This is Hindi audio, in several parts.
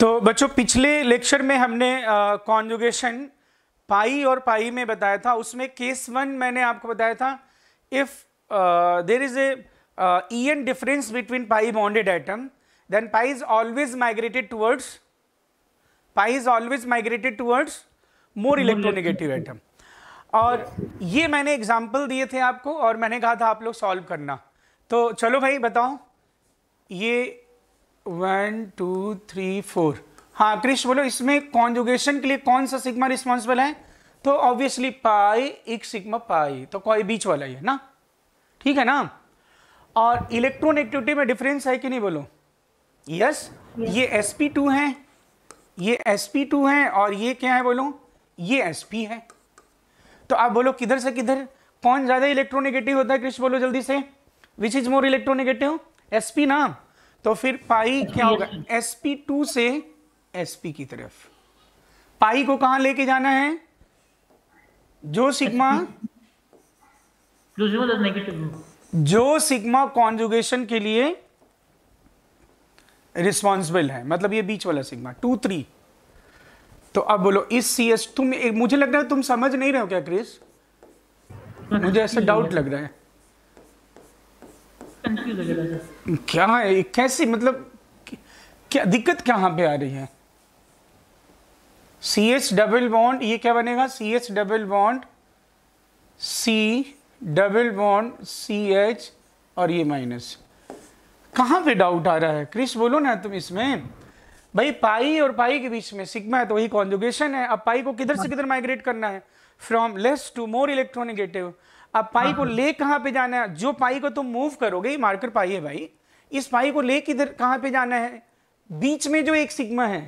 तो बच्चों पिछले लेक्चर में हमने कॉन्जुगेशन पाई और पाई में बताया था। उसमें केस वन मैंने आपको बताया था if there is a EN difference between pi bonded atom, then pi is always migrated towards more electronegative atom। और ये मैंने एग्जाम्पल दिए थे आपको और मैंने कहा था आप लोग सॉल्व करना। तो चलो भाई बताओ, ये 1 2 3 4, हाँ कृष बोलो, इसमें कॉन्जुगेशन के लिए कौन सा सिग्मा रिस्पॉन्सिबल है? तो ऑब्वियसली पाई, एक सिग्मा पाई, तो कोई बीच वाला ही है ना, ठीक है ना। और इलेक्ट्रोनेगेटिविटी में डिफरेंस है कि नहीं बोलो? Yes yes. ये sp2 है, ये sp2 है और ये क्या है बोलो? ये sp है। तो आप बोलो किधर से किधर कौन ज्यादा इलेक्ट्रोनेगेटिव होता है? कृष्ण बोलो जल्दी से, which is more electronegative? sp ना, तो फिर पाई क्या होगा? sp2 से sp की तरफ। पाई को कहां लेके जाना है? जो सिग्मा कॉन्जुगेशन के लिए रिस्पॉन्सिबल है, मतलब ये बीच वाला सिग्मा 2 3। तो अब बोलो इस CS तुम, मुझे लग रहा है तुम समझ नहीं रहे हो क्या क्रिस? मुझे ऐसा डाउट लग रहा है, कंफ्यूज लग रहा है, क्या है कैसे, मतलब क्या दिक्कत कहाँ पे आ रही है? CS डबल बॉन्ड, ये क्या बनेगा? CS double bond C double bond CH और ये माइनस, कहाँ पे डाउट आ रहा है क्रिश बोलो ना तुम? इसमें भाई पाई और पाई के बीच में सिग्मा है तो वही कॉन्जुगेशन है। अब पाई को किधर से किधर माइग्रेट करना है? From less to more electronegative. अब पाई को ले कहाँ पे जाना है? जो पाई को तुम मूव करोगे, मार्कर पाई है भाई, इस पाई को ले किधर कहाँ पे जाना है? बीच में जो एक सिग्मा है,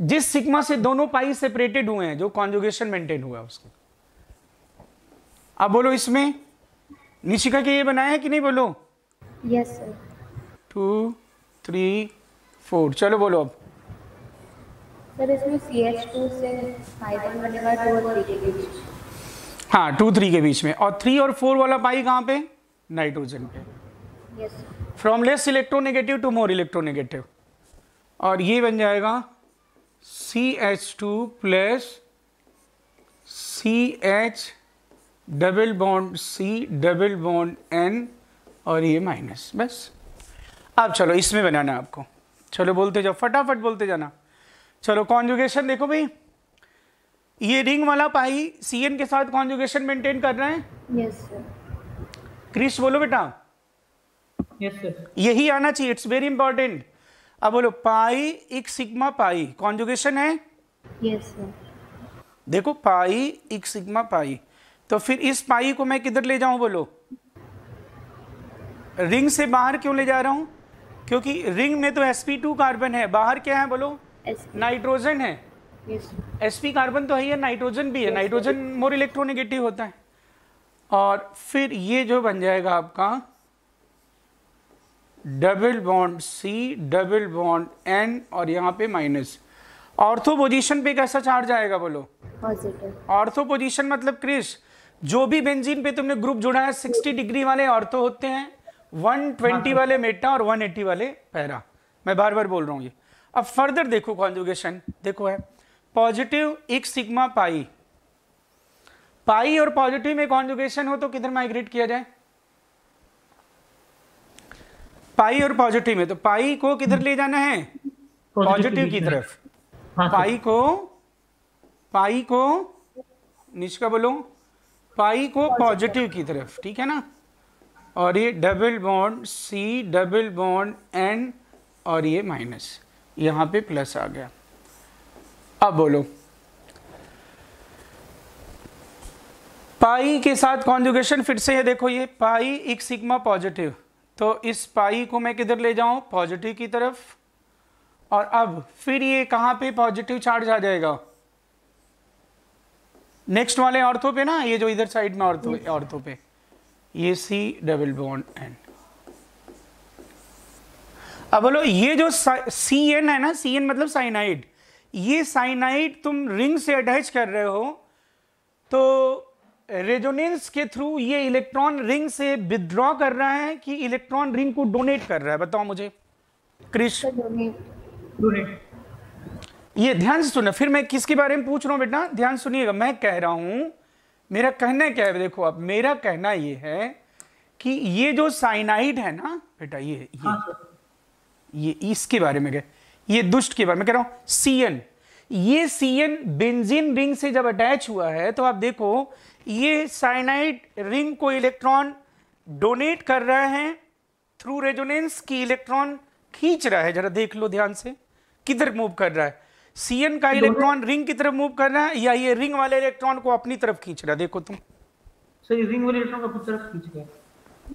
जिस सिग्मा से दोनों पाई सेपरेटेड हुए हैं, जो कॉन्जुगेशन मेंटेन हुआ उसको। अब बोलो इसमें निशिका के ये बनाया है कि नहीं बोलो? Yes sir. 2 3 4 चलो बोलो अब सर। इसमें CH2 से पाई बनेगा 2 और 3 के बीच, हाँ 2 3 के बीच में, और 3 और 4 वाला पाई कहाँ पे? नाइट्रोजन पे। Yes sir. From less electronegative to more electronegative, और ये बन जाएगा CH2 plus CH double bond C double bond N और ये माइनस, बस। अब चलो इसमें बनाना आपको, चलो बोलते जाओ, फटाफट बोलते जाना। चलो कॉन्जुगेशन देखो भाई, ये रिंग वाला पाई CN के साथ कॉन्जुगेशन मेंटेन कर रहा है। Yes sir. क्रिश बोलो बेटा। Yes sir. यही आना चाहिए, इट्स वेरी इंपॉर्टेंट। अब बोलो पाई एक सिग्मा पाई कॉन्जुगेशन है? Yes sir. देखो पाई एक सिग्मा पाई, तो फिर इस पाई को मैं किधर ले जाऊं बोलो? रिंग से बाहर क्यों ले जा रहा हूं? क्योंकि रिंग में तो sp2 कार्बन है, बाहर क्या है बोलो? नाइट्रोजन है। sp कार्बन तो है ही, नाइट्रोजन भी है। नाइट्रोजन मोर इलेक्ट्रोनेगेटिव होता है। और फिर ये जो बन जाएगा आपका double bond C double bond N और यहाँ पे माइनस। ऑर्थो पोजीशन पे कैसा चार्ज आएगा बोलो? पॉजिटिव। ऑर्थो पोजीशन मतलब क्रिश, जो भी बेंजीन पे तुमने ग्रुप जोड़ा है 60 डिग्री वाले ऑर्थो होते हैं, 120 वाले मेटा और 180 वाले पैरा। मैं बार बार बोल रहा हूँ ये। अब फर्दर देखो कॉन्जुगेशन, देखो है पॉजिटिव एक सिग्मा पाई, पाई और पॉजिटिव में कॉन्जुगेशन हो तो किधर माइग्रेट किया जाए? पाई और पॉजिटिव में, तो पाई को किधर ले जाना है? पॉजिटिव की तरफ। पाई को निष्का बोलो, पाई को पॉजिटिव की तरफ, ठीक है ना। और ये double bond C double bond N और ये माइनस, यहाँ पे प्लस आ गया। अब बोलो पाई के साथ कॉन्जुगेशन फिर से है, देखो ये पाई एक सिग्मा पॉजिटिव, तो इस पाई को मैं किधर ले जाऊं? पॉजिटिव की तरफ। और अब फिर ये कहाँ पे पॉजिटिव चार्ज आ जाएगा? नेक्स्ट वाले ऑर्थो पे ना, ये जो इधर साइड में ऑर्थो पे, ये C डबल बॉन्ड N। अब बोलो ये जो CN है ना, CN मतलब साइनाइड, ये साइनाइड तुम रिंग से अटैच कर रहे हो, तो रेजोनेंस के थ्रू ये इलेक्ट्रॉन रिंग से विथड्रॉ कर रहा है कि इलेक्ट्रॉन रिंग को डोनेट कर रहा है? बताओ मुझे क्रिश। ये ध्यान से सुनना, फिर मैं किसके बारे में पूछ रहा हूँ बेटा, ध्यान सुनिएगा। मैं कह रहा हूँ, मेरा कहना क्या है, देखो आप, मेरा कहना ये है कि ये जो साइनाइड है ना बेटा, ये इसके बारे में, ये दुष्ट के बारे में कह रहा हूँ, सीएन, ये सीएन बेंजीन रिंग से जब अटैच हुआ है तो आप देखो ये साइनाइड रिंग को इलेक्ट्रॉन डोनेट कर रहा है थ्रू रेजोनेंस की, इलेक्ट्रॉन खींच रहा है, जरा देख लो ध्यान से किधर मूव कर रहा है, सीएन का इलेक्ट्रॉन रिंग की तरफ मूव कर रहा है या ये रिंग वाले इलेक्ट्रॉन को अपनी तरफ खींच रहा है, देखो तुम। सर, ये रिंग वाले इलेक्ट्रॉन को अपनी तरफ खींच रहा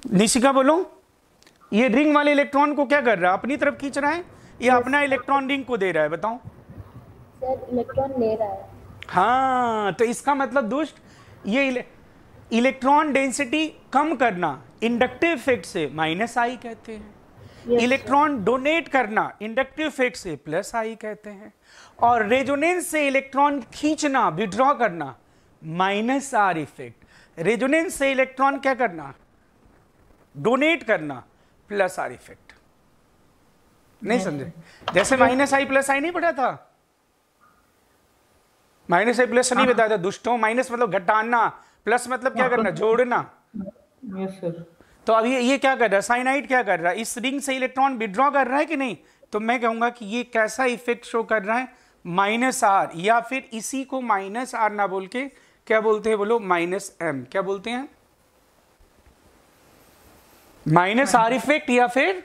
है। निशिका बोलो, ये रिंग वाले इलेक्ट्रॉन को क्या कर रहा है, अपनी तरफ खींच रहा है या अपना इलेक्ट्रॉन रिंग को दे रहा है, बताओ। सर, इलेक्ट्रॉन ले रहा है। हाँ, तो इसका मतलब दोस्त ये इलेक्ट्रॉन डेंसिटी कम करना इंडक्टिव इफेक्ट से माइनस आई कहते हैं, इलेक्ट्रॉन डोनेट करना इंडक्टिव इफेक्ट से प्लस आई कहते हैं, और रेजोनेंस से इलेक्ट्रॉन खींचना विड्रॉ करना माइनस आर इफेक्ट, रेजोनेंस से इलेक्ट्रॉन क्या करना, डोनेट करना प्लस आर इफेक्ट। नहीं समझे, जैसे माइनस आई प्लस आई नहीं पढ़ा था, माइनस आई प्लस नहीं बताया था दुष्टों, माइनस मतलब घटाना, प्लस मतलब क्या करना, जोड़ना। Yes sir. तो अब ये क्या कर रहा है, साइनाइड क्या कर रहा है, इस रिंग से इलेक्ट्रॉन विड्रॉ कर रहा है कि नहीं, तो मैं कहूंगा कि ये कैसा इफेक्ट शो कर रहा है, माइनस आर, या फिर इसी को माइनस आर ना बोल के क्या बोलते हैं, बोलो माइनस एम, क्या बोलते हैं, माइनस आर इफेक्ट या फिर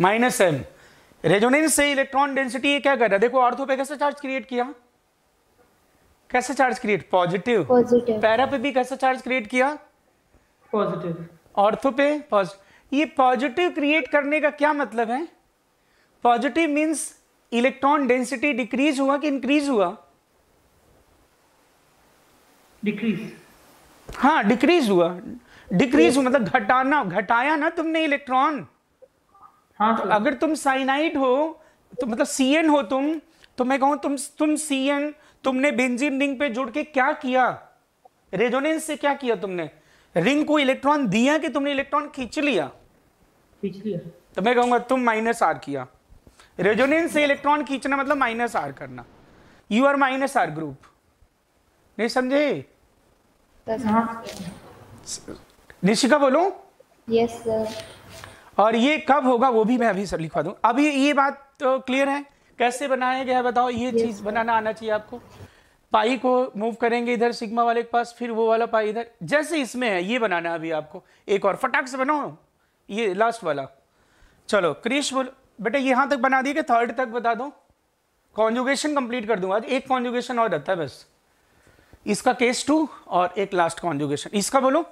माइनस एम। रेजोनेंस से इलेक्ट्रॉन डेंसिटी ये क्या कर रहा है, देखो ऑर्थो पे कैसा चार्ज क्रिएट किया, कैसा चार्ज क्रिएट, पॉजिटिव, पैरा पे भी कैसा चार्ज क्रिएट किया, पॉजिटिव, ऑर्थो पे पॉजिटिव। ये पॉजिटिव क्रिएट करने का क्या मतलब है, positive means electron density decrease हुआ कि इंक्रीज हुआ, डिक्रीज, हाँ डिक्रीज हुआ, डिक्रीज हुआ मतलब घटाना, घटाया ना तुमने इलेक्ट्रॉन। हाँ, तो अगर तुम साइनाइड हो तो मतलब सीएन हो तुम, तो मैं कहूं तुम सीएन, तुमने बेंजीन रिंग पे जुड़ के क्या किया, रेजोनेंस से क्या किया, तुमने रिंग को इलेक्ट्रॉन दिया कि तुमने इलेक्ट्रॉन खींच लिया, खींच लिया, तो मैं कहूंगा तुम माइनस आर किया। रेजोनेंस से इलेक्ट्रॉन खींचना मतलब माइनस आर करना, you are minus R group. नहीं समझे, निशिका बोलो। Yes sir. और ये कब होगा वो भी मैं अभी सब लिखवा दूं। अभी ये बात तो क्लियर है, कैसे बनाया गया है बताओ, ये चीज बनाना आना चाहिए आपको। पाई को मूव करेंगे इधर सिग्मा वाले के पास, फिर वो वाला पाई इधर, जैसे इसमें है ये बनाना है अभी आपको। एक और फटाक से बनाओ ये लास्ट वाला। चलो क्रिश बोलो बेटा, यहाँ तक बना दिए कि थर्ड तक बता दो, कॉन्जुगेशन कंप्लीट कर दूंगा आज, एक कॉन्जुगेशन और रहता है बस, इसका केस 2 और एक लास्ट कॉन्जुगेशन इसका। बोलो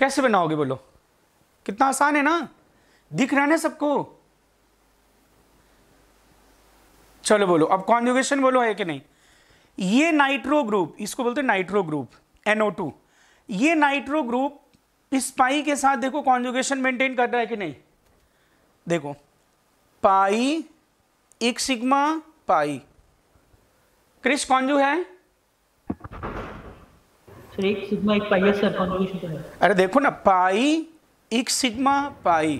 कैसे बनाओगे, बोलो, कितना आसान है ना, दिख रहा है ना सबको। चलो बोलो अब कॉन्जुगेशन बोलो है कि नहीं। ये नाइट्रो ग्रुप, इसको बोलते हैं नाइट्रो ग्रुप NO2, ये नाइट्रो ग्रुप इस पाई के साथ देखो कॉन्जुगेशन मेंटेन कर रहा है कि नहीं। देखो पाई एक सिग्मा पाई, क्रिश कॉन्जू है एक सिग्मा एक पाई से कॉन्जुगेशन है। अरे देखो ना पाई एक सिग्मा पाई,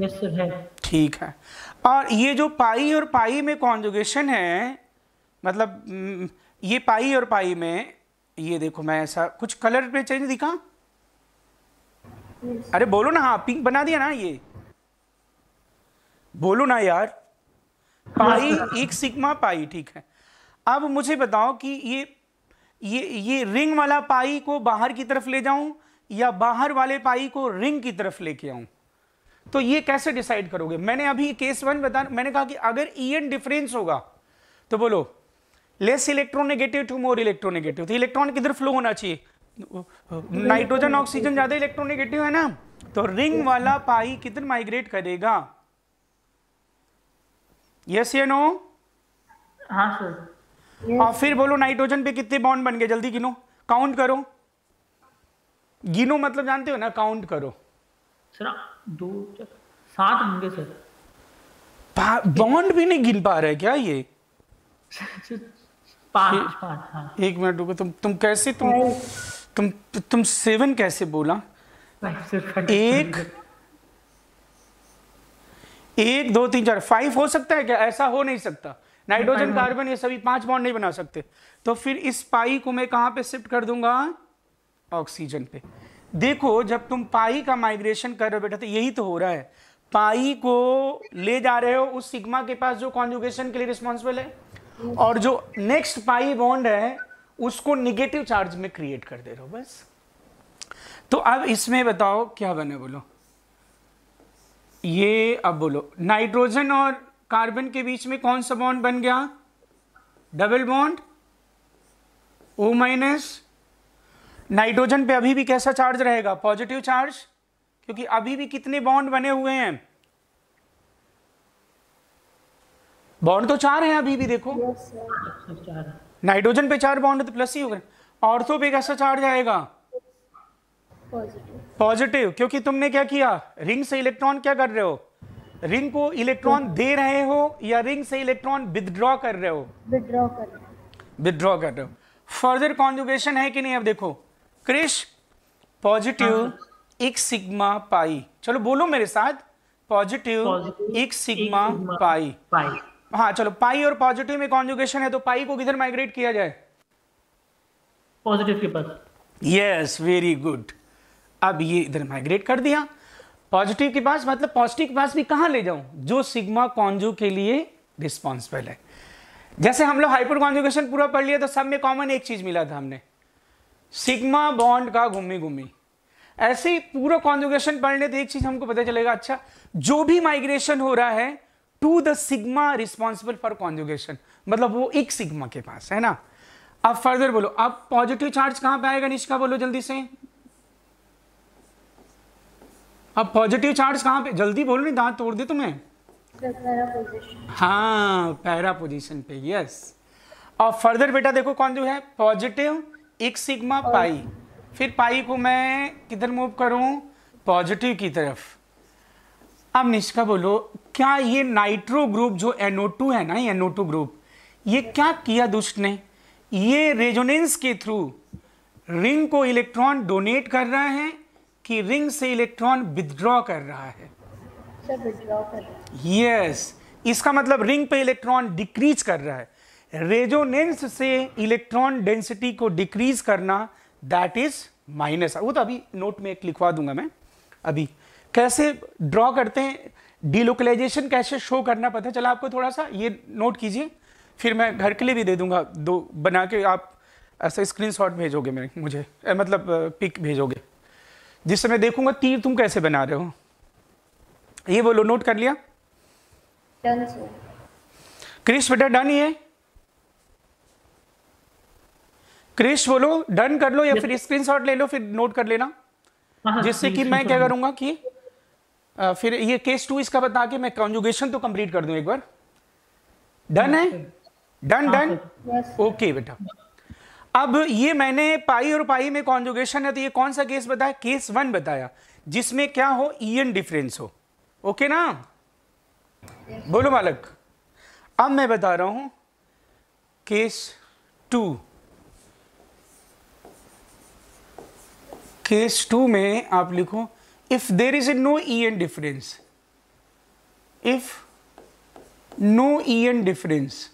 यस सर है, ठीक है। और ये जो पाई और पाई में कॉन्जुगेशन है, मतलब ये पाई और पाई में, ये देखो मैं ऐसा कुछ कलर पे चेंज दिखा, अरे बोलो ना, हाँ पिंक बना दिया ना, ये बोलो ना यार, पाई एक सिग्मा पाई, ठीक है। अब मुझे बताओ कि ये रिंग वाला पाई को बाहर की तरफ ले जाऊं या बाहर वाले पाई को रिंग की तरफ लेके आऊं, तो ये कैसे डिसाइड करोगे। मैंने अभी केस 1 बता, मैंने कहा कि अगर ईएन डिफरेंस होगा तो बोलो less electronegative to more electronegative, तो इलेक्ट्रॉन किधर फ्लो होना चाहिए, नाइट्रोजन ऑक्सीजन ज्यादा इलेक्ट्रोनेगेटिव है ना, तो रिंग वाला पाई किधर माइग्रेट करेगा, यस या नो। हाँ सर। और फिर बोलो नाइट्रोजन पे कितने बॉन्ड बन गए, जल्दी गिनो, काउंट करो, गिनो मतलब जानते हो ना, काउंट करो। सर 2 4 7 होंगे सर। बॉन्ड भी नहीं गिन पा रहे क्या ये, 5 5। हाँ। एक मिनट रुको, तुम कैसे तुम 7 कैसे बोला, 1 एक दो तीन चार फाइव हो सकता है क्या? ऐसा हो नहीं सकता। नाइट्रोजन कार्बन ये सभी पांच बॉन्ड नहीं बना सकते। तो फिर इस पाई को मैं कहां पे शिफ्ट कर दूंगा? ऑक्सीजन पे। देखो जब तुम पाई का माइग्रेशन कर रहे हो बेटा तो यही तो हो रहा है, पाई को ले जा रहे हो उस सिग्मा के पास जो कॉन्जुगेशन के लिए रिस्पॉन्सिबल है, और जो नेक्स्ट पाई बॉन्ड है उसको निगेटिव चार्ज में क्रिएट कर दे रहे हो बस। तो अब इसमें बताओ क्या बने, बोलो ये अब बोलो नाइट्रोजन और कार्बन के बीच में कौन सा बॉन्ड बन गया? Double bond O minus. Nitrogen पे अभी भी कैसा चार्ज रहेगा? पॉजिटिव चार्ज, क्योंकि अभी भी कितने बॉन्ड बने हुए हैं? बॉन्ड तो चार हैं अभी भी। देखो नाइट्रोजन पे चार बॉन्ड तो प्लस ही हो गए। ऑर्थो पे कैसा चार्ज आएगा? पॉजिटिव, क्योंकि तुमने क्या किया, रिंग से इलेक्ट्रॉन क्या कर रहे हो, रिंग को इलेक्ट्रॉन दे रहे हो या रिंग से इलेक्ट्रॉन विदड्रॉ कर रहे हो? विदड्रॉ कर रहे हो। फर्दर कॉन्जुगेशन है कि नहीं? अब देखो क्रिश पॉजिटिव एक सिग्मा पाई, चलो बोलो मेरे साथ, पॉजिटिव एक सिग्मा पाई। हाँ चलो, पाई और पॉजिटिव में कॉन्जुगेशन है तो पाई को किधर माइग्रेट किया जाए? पॉजिटिव के पास। Yes very good. अब ये इधर माइग्रेट कर दिया पॉजिटिव के पास, मतलब पॉजिटिव के पास भी कहाँ ले जाऊं? जो सिग्मा कॉन्जू के लिए रिस्पॉन्सिबल है। जैसे हम लोग हाइपर कॉन्जुगेशन पूरा पढ़ लिया तो सब में कॉमन एक चीज मिला था हमने, सिग्मा बॉन्ड का घूमी घूमी। ऐसे ही पूरा कॉन्जुगेशन पढ़ने तो एक चीज हमको पता चलेगा, अच्छा जो भी माइग्रेशन हो रहा है to the sigma responsible for conjugation, मतलब वो एक सिग्मा के पास है ना। अब फर्दर बोलो, अब पॉजिटिव चार्ज कहाँ पे आएगा निष्का, बोलो जल्दी से। अब पॉजिटिव चार्ज कहाँ पे, जल्दी बोलो नहीं दांत तोड़ दे तुम्हें। हाँ पैरा पोजीशन पे, यस। और फर्दर बेटा देखो कौन जो है, पॉजिटिव एक सिग्मा पाई, फिर पाई को मैं किधर मूव करूं? पॉजिटिव की तरफ। अब निष्का बोलो, क्या ये नाइट्रो ग्रुप जो NO2 है ना, ये NO2 ग्रुप, ये क्या किया दुष्ट ने, ये रेजोनेंस के थ्रू रिंग को इलेक्ट्रॉन डोनेट कर रहा है कि रिंग से इलेक्ट्रॉन विदड्रॉ कर रहा है? यस इसका मतलब रिंग पे इलेक्ट्रॉन डिक्रीज कर रहा है। रेजोनेंस से इलेक्ट्रॉन डेंसिटी को डिक्रीज करना, दैट इज माइनस। वो तो अभी नोट में एक लिखवा दूंगा मैं, अभी कैसे ड्रॉ करते हैं डिलोकलाइजेशन, कैसे शो करना पता चला आपको, थोड़ा सा ये नोट कीजिए। फिर मैं घर के लिए भी दे दूंगा दो बना के, आप ऐसा स्क्रीनशॉट भेजोगे मेरे मुझे, मतलब पिक भेजोगे जिससे मैं देखूंगा तीर तुम कैसे बना रहे हो। ये बोलो नोट कर लिया? Done sir. क्रिश बेटा डन ही है? क्रिश बोलो डन कर लो या फिर स्क्रीनशॉट ले लो फिर नोट कर लेना, जिससे कि मैं क्या करूंगा कि फिर ये केस टू इसका बता के मैं कॉन्जुगेशन तो कंप्लीट कर दूं एक बार। डन है? डन डन ओके बेटा। अब ये मैंने पाई और पाई में कॉन्जुगेशन है तो ये कौन सा केस बताया? केस वन बताया, जिसमें क्या हो, ईएन डिफरेंस हो। ओके ना? बोलो मालक। अब मैं बता रहा हूं केस टू। केस टू में आप लिखो, if there is a no EN difference, if no EN difference,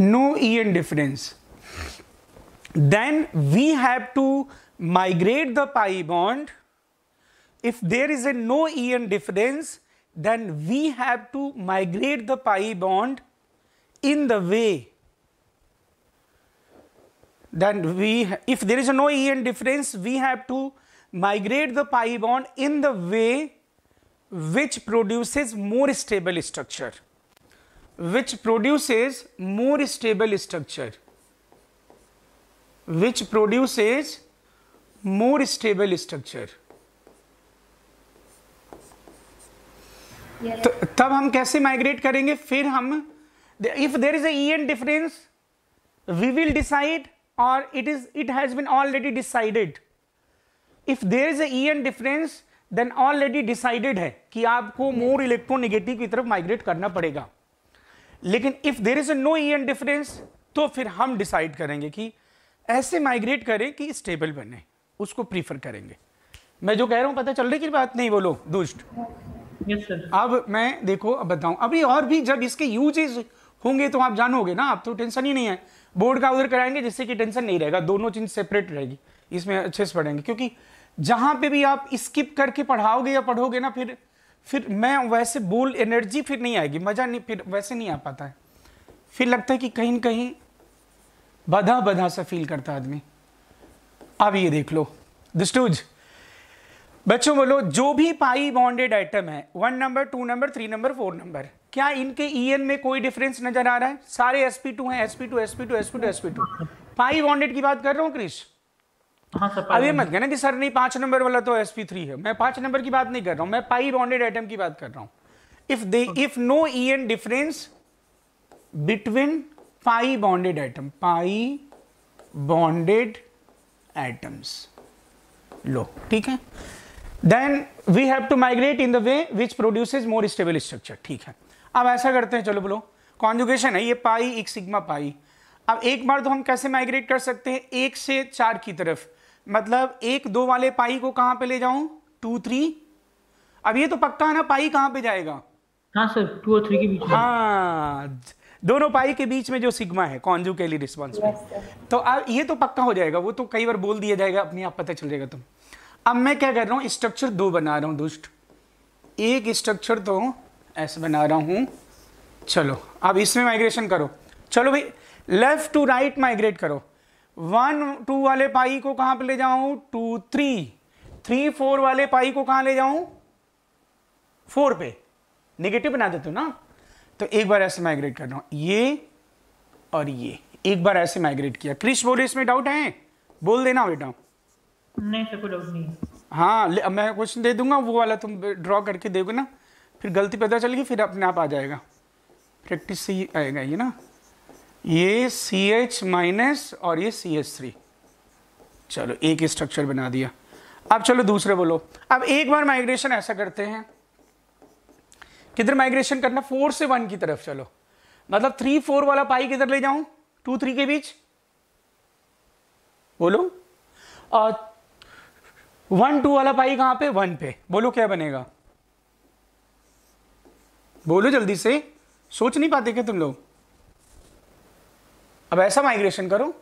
no EN difference, then we have to migrate the pi bond. If there is a no EN difference, then we have to migrate the pi bond in the way, then we, if there is a no EN difference, we have to migrate the pi bond in the way which produces more stable structure, which produces more stable structure, which produces more stable structure. तब हम कैसे माइग्रेट करेंगे? फिर हम, if there is an difference we will decide, और it is, it has been already decided. If there is an difference then already decided है कि आपको मोर इलेक्ट्रोनेगेटिव की तरफ माइग्रेट करना पड़ेगा। लेकिन if there is no EN difference तो फिर हम डिसाइड करेंगे कि ऐसे माइग्रेट करें कि स्टेबल बने, उसको प्रीफर करेंगे। मैं जो कह रहा हूँ पता चल रही की बात नहीं, वो लोग दुष्ट। Yes, sir. अब मैं देखो अब बताऊँ अभी और भी जब इसके यूजेस होंगे तो आप जानोगे ना, आप तो टेंशन ही नहीं है। बोर्ड का उधर कराएंगे जिससे कि टेंशन नहीं रहेगा, दोनों चीज सेपरेट रहेगी, इसमें अच्छे से पढ़ेंगे। क्योंकि जहाँ पे भी आप स्किप करके पढ़ाओगे या पढ़ोगे ना फिर मैं वैसे बोल एनर्जी फिर नहीं आएगी, मज़ा नहीं फिर वैसे नहीं आ पाता है। फिर लगता है कि कहीं ना कहीं बधा बधा सा फील करता आदमी। अब ये देख लो दुष्टूज बच्चों, बोलो जो भी पाई बॉन्डेड आइटम है 1 नंबर 2 नंबर 3 नंबर 4 नंबर, क्या इनके ईएन में कोई डिफरेंस नजर आ रहा है? सारे sp2 हैं, sp2 पाई बॉन्डेड की बात कर रहा हूँ क्रिश। अब ये मत कहना कि सर नहीं 5 नंबर वाला तो sp3 है, मैं 5 नंबर की बात नहीं कर रहा हूँ, मैं पाई बॉन्डेड आइटम की बात कर रहा हूँ। If no EN difference between pi bonded item, pi bonded items लो, ठीक है, then we have to migrate in the way which produces more stable structure, ठीक है। अब ऐसा करते हैं, चलो बोलो कॉन्जुगेशन है ये पाई एक सिग्मा पाई। अब एक बार तो हम कैसे माइग्रेट कर सकते हैं 1 से 4 की तरफ, मतलब 1 2 वाले पाई को कहाँ पे ले जाऊं 2 3। अब ये तो पक्का है ना पाई कहाँ पे जाएगा? हाँ सर 2 और 3 के बीच। हाँ दोनों पाई के बीच में जो सिग्मा है कॉन्जुगेली रिस्पॉन्स में, तो अब ये तो पक्का हो जाएगा, वो तो कई बार बोल दिया जाएगा अपने आप पता चल जाएगा। तुम अब मैं क्या कर रहा हूँ स्ट्रक्चर 2 बना रहा हूँ दोस्त, एक स्ट्रक्चर तो ऐसे बना रहा हूँ। चलो अब इसमें माइग्रेशन करो, चलो भाई लेफ्ट टू राइट माइग्रेट करो। 1 2 वाले पाई को कहाँ पे ले जाऊँ 2 3, 3 4 वाले पाई को कहाँ ले जाऊँ 4 पे, नेगेटिव बना देते हो ना। तो एक बार ऐसे माइग्रेट कर रहा हूँ ये और ये, एक बार ऐसे माइग्रेट किया। क्रिश बोले इसमें डाउट है? बोल देना बेटा। नहीं सर कोई डाउट नहीं। हाँ मैं क्वेश्चन दे दूंगा, वो वाला तुम ड्रॉ करके दोगे ना, फिर गलती पता चलेगी, फिर अपने आप आ जाएगा, प्रैक्टिस से ही आएगा ये ना। ये CH- और ये CH3, चलो एक स्ट्रक्चर बना दिया। अब चलो दूसरे बोलो। अब एक बार माइग्रेशन ऐसा करते हैं, किधर माइग्रेशन करना 4 से 1 की तरफ। चलो मतलब 3 4 वाला पाई किधर ले जाऊं 2 3 के बीच बोलो, और 1 2 वाला पाई कहाँ पे 1 पे, बोलो क्या बनेगा? बोलो जल्दी से, सोच नहीं पाते क्या तुम लोग? अब ऐसा माइग्रेशन करो,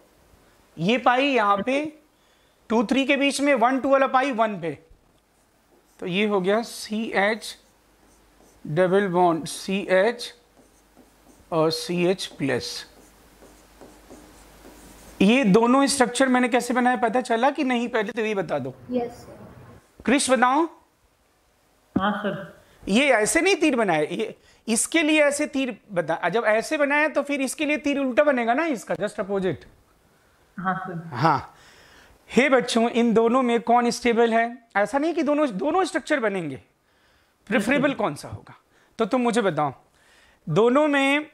ये पाई यहाँ पे 2 3 के बीच में, 1 2 वाला पाई 1 पे, तो ये हो गया CH डबल बॉन्ड CH और CH+। ये दोनों स्ट्रक्चर मैंने कैसे बनाया पता चला कि नहीं? पहले तो ये बता दो। यस क्रिश बताओ। हाँ सर ये ऐसे नहीं तीर बनाया, ये इसके लिए ऐसे तीर बता, जब ऐसे बनाया तो फिर इसके लिए तीर उल्टा बनेगा ना, इसका जस्ट अपोजिट। हाँ सर। हाँ हे बच्चों, इन दोनों में कौन स्टेबल है? ऐसा नहीं कि दोनों स्ट्रक्चर बनेंगे, प्रेफरेबल कौन सा होगा? तो तुम मुझे बताओ दोनों में।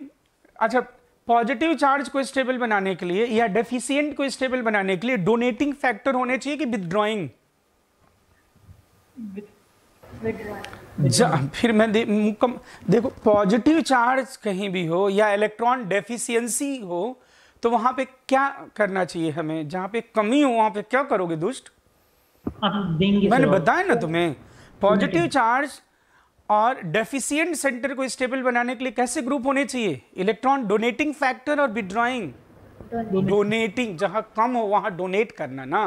अच्छा पॉजिटिव चार्ज को स्टेबल बनाने के लिए या डेफिशिएंट को स्टेबल बनाने के लिए डोनेटिंग फैक्टर होने चाहिए कि विदड्रॉइंग? फिर मैं देखो पॉजिटिव चार्ज कहीं भी हो या इलेक्ट्रॉन डेफिशिएंसी हो तो वहां पे क्या करना चाहिए हमें? जहां पे कमी हो वहां पे क्या करोगे दुष्ट? मैंने बताया ना तुम्हें, पॉजिटिव चार्ज और डेफिशिएंट सेंटर को स्टेबल बनाने के लिए कैसे ग्रुप होने चाहिए? इलेक्ट्रॉन डोनेटिंग फैक्टर और विड्रॉइंग। डोनेटिंग जहां कम हो वहां डोनेट करना ना,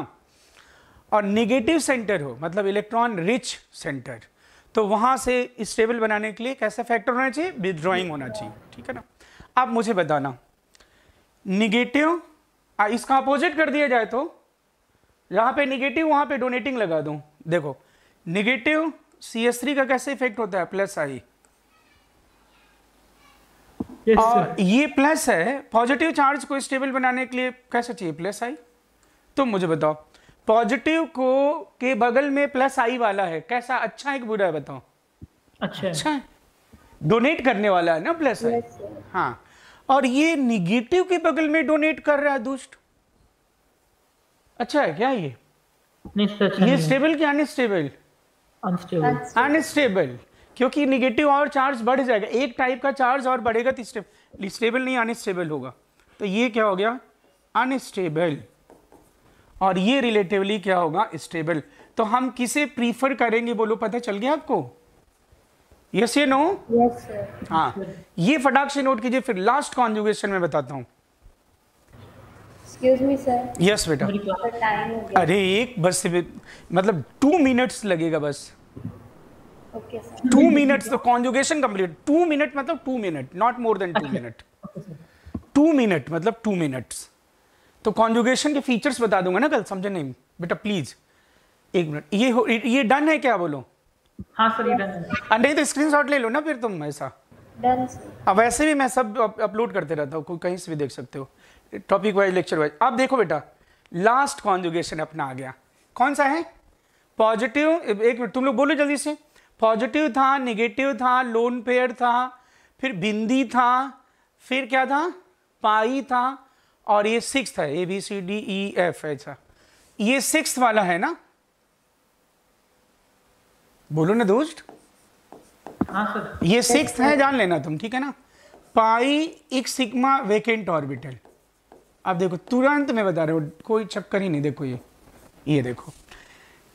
और नेगेटिव सेंटर हो मतलब इलेक्ट्रॉन रिच सेंटर, तो वहां से स्टेबल बनाने के लिए कैसा फैक्टर होना चाहिए? विड्रॉइंग होना चाहिए, ठीक है ना। आप मुझे बताना निगेटिव इसका अपोजिट कर दिया जाए तो जहां पे निगेटिव वहां पे डोनेटिंग लगा दूं। देखो निगेटिव CH3 का कैसे इफेक्ट होता है? Plus I. yes, और sir. ये प्लस है, पॉजिटिव चार्ज को स्टेबल बनाने के लिए कैसा चाहिए? Plus I. तो मुझे बताओ पॉजिटिव को के बगल में प्लस आई वाला है, कैसा अच्छा है कि बुरा है बताओ? अच्छा है, डोनेट करने वाला है ना प्लस आई। हाँ और ये निगेटिव के बगल में डोनेट कर रहा है दुष्ट, अच्छा है क्या ये? ये स्टेबल क्या अनस्टेबल? अनस्टेबल, क्योंकि निगेटिव और चार्ज बढ़ जाएगा, एक टाइप का चार्ज और बढ़ेगा तो स्टेबल नहीं अनस्टेबल होगा। तो ये क्या हो गया? अनस्टेबल। और ये रिलेटिवली क्या होगा स्टेबल। तो हम किसे प्रीफर करेंगे बोलो, पता चल गया आपको? यस या नो? Yes sir. हाँ ये फटाक से नोट कीजिए, फिर लास्ट कॉन्जुगेशन में बताता हूँ। Excuse me sir. यस बेटा। अरे एक बस मतलब 2 मिनट्स लगेगा बस। Okay sir. 2 मिनट्स तो कॉन्जुगेशन कंप्लीट। 2 मिनट मतलब 2 minute, not more than 2 minute. 2 minute मतलब 2 मिनट्स। तो कॉन्जुगेशन के फीचर्स बता दूंगा ना कल, समझे नहीं बेटा प्लीज। 1 मिनट ये डन है क्या बोलो? हाँ सर ये डन है। नहीं तो स्क्रीनशॉट ले लो ना फिर तुम, ऐसा डन सर। वैसे भी मैं सब अपलोड करते रहता हूँ, कहीं से भी देख सकते हो, टॉपिक वाइज लेक्चर वाइज। अब देखो बेटा लास्ट कॉन्जुगेशन अपना आ गया, कौन सा है? पॉजिटिव। 1 मिनट तुम लोग बोलो जल्दी से। पॉजिटिव था, निगेटिव था, लोन पेयर था, फिर बिंदी था, फिर क्या था? पाई था, और ये 6th है, ABCDEF। ऐसा ये 6th वाला है ना, बोलो ना दोस्त। हाँ सर ये 6th है, जान लेना तुम, ठीक है ना। पाई एक सिग्मा वेकेंट ऑर्बिटल। अब देखो तुरंत मैं बता रहा हूँ, कोई चक्कर ही नहीं। देखो ये देखो,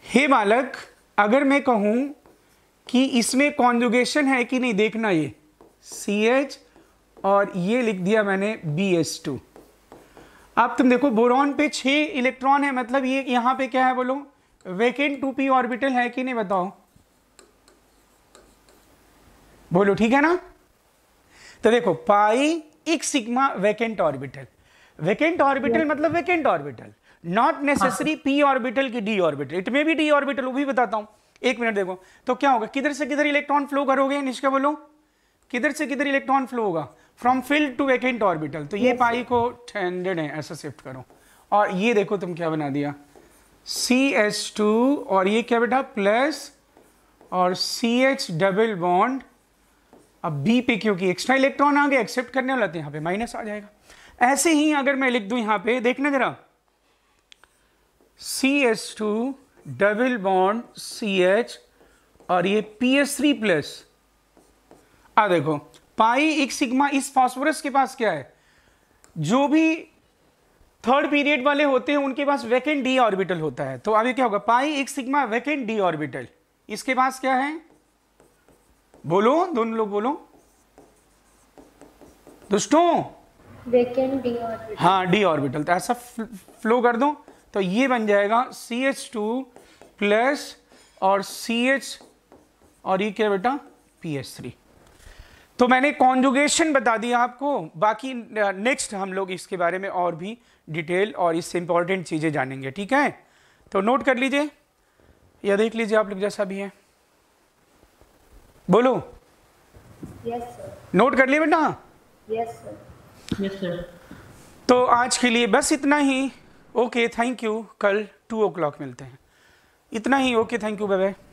हे बालक अगर मैं कहूँ कि इसमें कॉन्जुगेशन है कि नहीं, देखना ये CH और ये लिख दिया मैंने BH2। अब तुम देखो बोरॉन पे 6 इलेक्ट्रॉन है, मतलब ये यहाँ पे क्या है बोलो? वेकेंट 2p ऑर्बिटल है कि नहीं बताओ, बोलो ठीक है ना। तो देखो पाई एक sigma vacant orbital. Vacant orbital मतलब vacant orbital, not necessary p orbital की d ऑर्बिटल, इट में भी d ऑर्बिटल, वो भी बताता हूँ 1 मिनट। देखो तो क्या होगा, किधर से किधर इलेक्ट्रॉन फ्लो करोगे निष्का बोलो, किधर से किधर इलेक्ट्रॉन फ्लो होगा? From filled to vacant orbital. तो ये पाई को 100 है, ऐसा शिफ्ट करो। और ये देखो तुम क्या बना दिया CH2, और ये क्या बेटा प्लस, और CH डबल बॉन्ड। अब B पे क्योंकि एक्स्ट्रा इलेक्ट्रॉन आ गए, एक्सेप्ट करने वाला था, यहाँ पे माइनस आ जाएगा। ऐसे ही अगर मैं लिख दूं यहाँ पे, देखना जरा CH2 डबल बॉन्ड CH, और ये PS3 प्लस। आ देखो पाई एक सिग्मा इस फास्फोरस के पास क्या है, जो भी थर्ड पीरियड वाले होते हैं उनके पास वेकेंट डी ऑर्बिटल होता है। तो अभी क्या होगा, पाई एक सिग्मा वेकेंट डी ऑर्बिटल, इसके पास क्या है बोलो, दोनों लोग बोलो दोस्तों, वेकेंट डी ऑर्बिटल। हाँ डी ऑर्बिटल। तो ऐसा फ्लो कर दो तो ये बन जाएगा CH2 प्लस और CH, और ये क्या बेटा PS3। तो मैंने कॉन्जुगेशन बता दिया आपको, बाकी नेक्स्ट हम लोग इसके बारे में और भी डिटेल और इससे इम्पॉर्टेंट चीज़ें जानेंगे, ठीक है। तो नोट कर लीजिए या देख लीजिए आप लोग जैसा भी है, बोलो। Yes sir. नोट कर लिए बेटा? Yes sir. Yes sir. तो आज के लिए बस इतना ही। ओके थैंक यू, कल 2 o'clock मिलते हैं। इतना ही, okay thank you, bye bye.